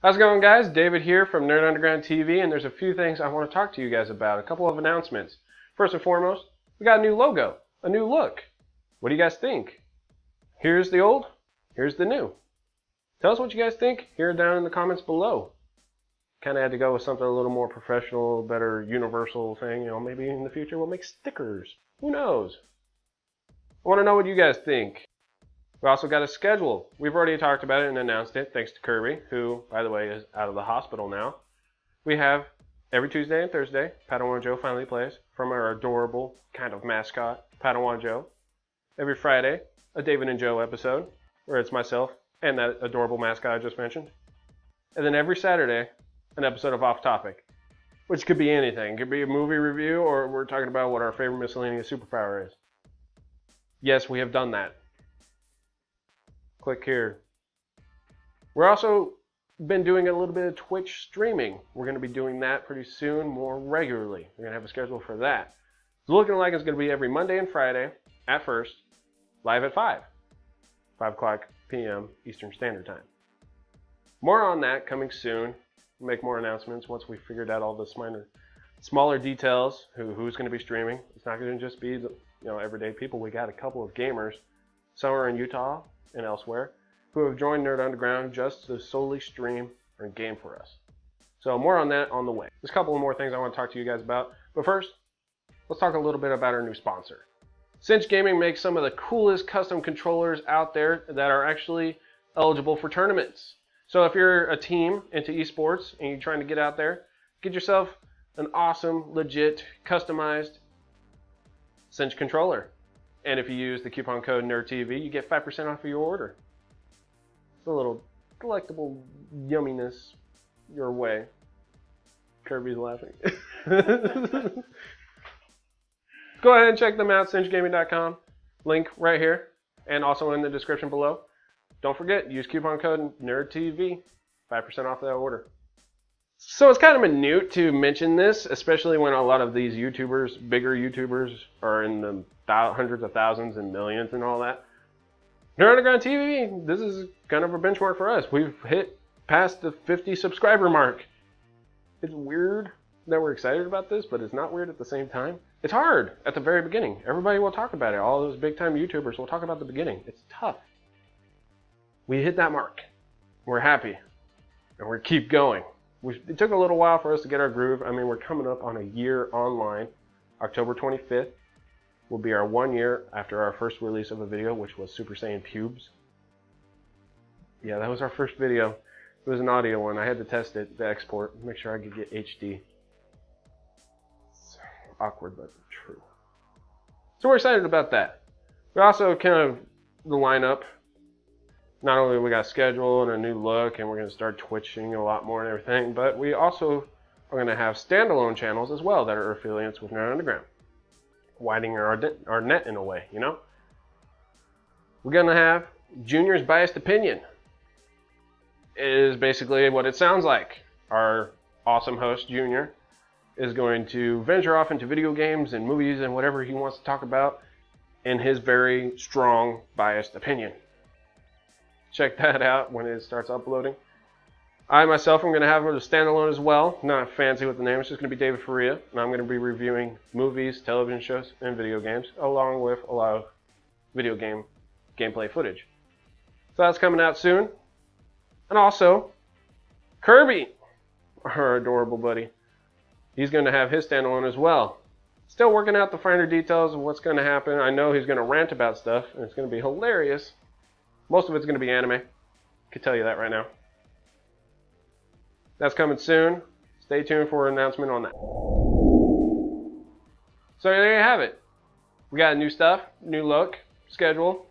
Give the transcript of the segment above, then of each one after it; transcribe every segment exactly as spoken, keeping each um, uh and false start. How's it going, guys? David here from Nerd Underground T V, and there's a few things I want to talk to you guys about. A couple of announcements. First and foremost, we got a new logo, a new look. What do you guys think? Here's the old, here's the new. Tell us what you guys think here down in the comments below. Kind of had to go with something a little more professional, better universal thing. You know, maybe in the future we'll make stickers. Who knows? I want to know what you guys think. We also got a schedule. We've already talked about it and announced it, thanks to Kirby, who, by the way, is out of the hospital now. We have every Tuesday and Thursday, Padawan Joe finally plays from our adorable kind of mascot, Padawan Joe. Every Friday, a David and Joe episode, where it's myself and that adorable mascot I just mentioned. And then every Saturday, an episode of Off Topic, which could be anything. It could be a movie review, or we're talking about what our favorite miscellaneous superpower is. Yes, we have done that. Click here. We're also been doing a little bit of Twitch streaming. We're going to be doing that pretty soon, more regularly. We're going to have a schedule for that. It's looking like it's going to be every Monday and Friday at first, live at five. five o'clock P M Eastern Standard Time. More on that coming soon. We'll make more announcements once we figured out all the minor, smaller details, who, who's going to be streaming. It's not going to just be the, you know, everyday people. We got a couple of gamers. Some are in Utah and elsewhere, who have joined Nerd Underground just to solely stream or game for us. So more on that on the way. There's a couple more things I want to talk to you guys about, but first, let's talk a little bit about our new sponsor. Cinch Gaming makes some of the coolest custom controllers out there that are actually eligible for tournaments. So if you're a team into esports and you're trying to get out there, get yourself an awesome, legit, customized Cinch controller. And if you use the coupon code NerdTV, you get five percent off of your order. It's a little delectable yumminess your way. Kirby's laughing. Go ahead and check them out, cinch gaming dot com. Link right here and also in the description below. Don't forget, use coupon code NerdTV, five percent off that order. So it's kind of minute to mention this, especially when a lot of these YouTubers, bigger YouTubers, are in the hundreds of thousands and millions and all that. Nerd Underground T V, this is kind of a benchmark for us. We've hit past the fifty subscriber mark. It's weird that we're excited about this, but it's not weird at the same time. It's hard at the very beginning. Everybody will talk about it. All those big time YouTubers will talk about the beginning. It's tough. We hit that mark. We're happy. And we keep going. We, it took a little while for us to get our groove. I mean, we're coming up on a year online. October twenty-fifth will be our one year after our first release of a video, which was Super Saiyan Pubes. Yeah, that was our first video. It was an audio one. I had to test it, the export, make sure I could get H D. It's awkward, but true. So we're excited about that. We also kind of the lineup. Not only we got a schedule and a new look, and we're going to start twitching a lot more and everything, but we also are going to have standalone channels as well that are affiliates with Nerd Underground, widening our, our net in a way, you know? We're going to have Junior's Biased Opinion. It is basically what it sounds like. Our awesome host, Junior, is going to venture off into video games and movies and whatever he wants to talk about in his very strong, biased opinion. Check that out when it starts uploading. I myself am going to have a standalone as well. Not fancy with the name. It's just going to be David Faria. And I'm going to be reviewing movies, television shows, and video games, along with a lot of video game gameplay footage. So that's coming out soon. And also, Kirby, our adorable buddy, he's going to have his standalone as well. Still working out the finer details of what's going to happen. I know he's going to rant about stuff, and it's going to be hilarious. Most of it's going to be anime. I can tell you that right now. That's coming soon. Stay tuned for an announcement on that. So there you have it. We got new stuff, new look, schedule,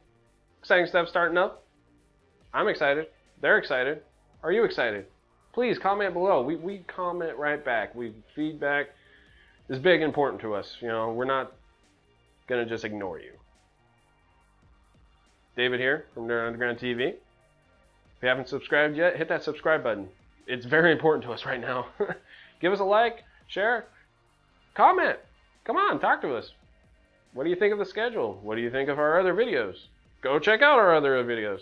exciting stuff starting up. I'm excited. They're excited. Are you excited? Please comment below. We, we comment right back. We feedback is big and important to us. You know, we're not going to just ignore you. David here from Nerd Underground T V. If you haven't subscribed yet, hit that subscribe button. It's very important to us right now. Give us a like, share, comment. Come on, talk to us. What do you think of the schedule? What do you think of our other videos? Go check out our other videos.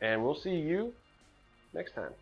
And we'll see you next time.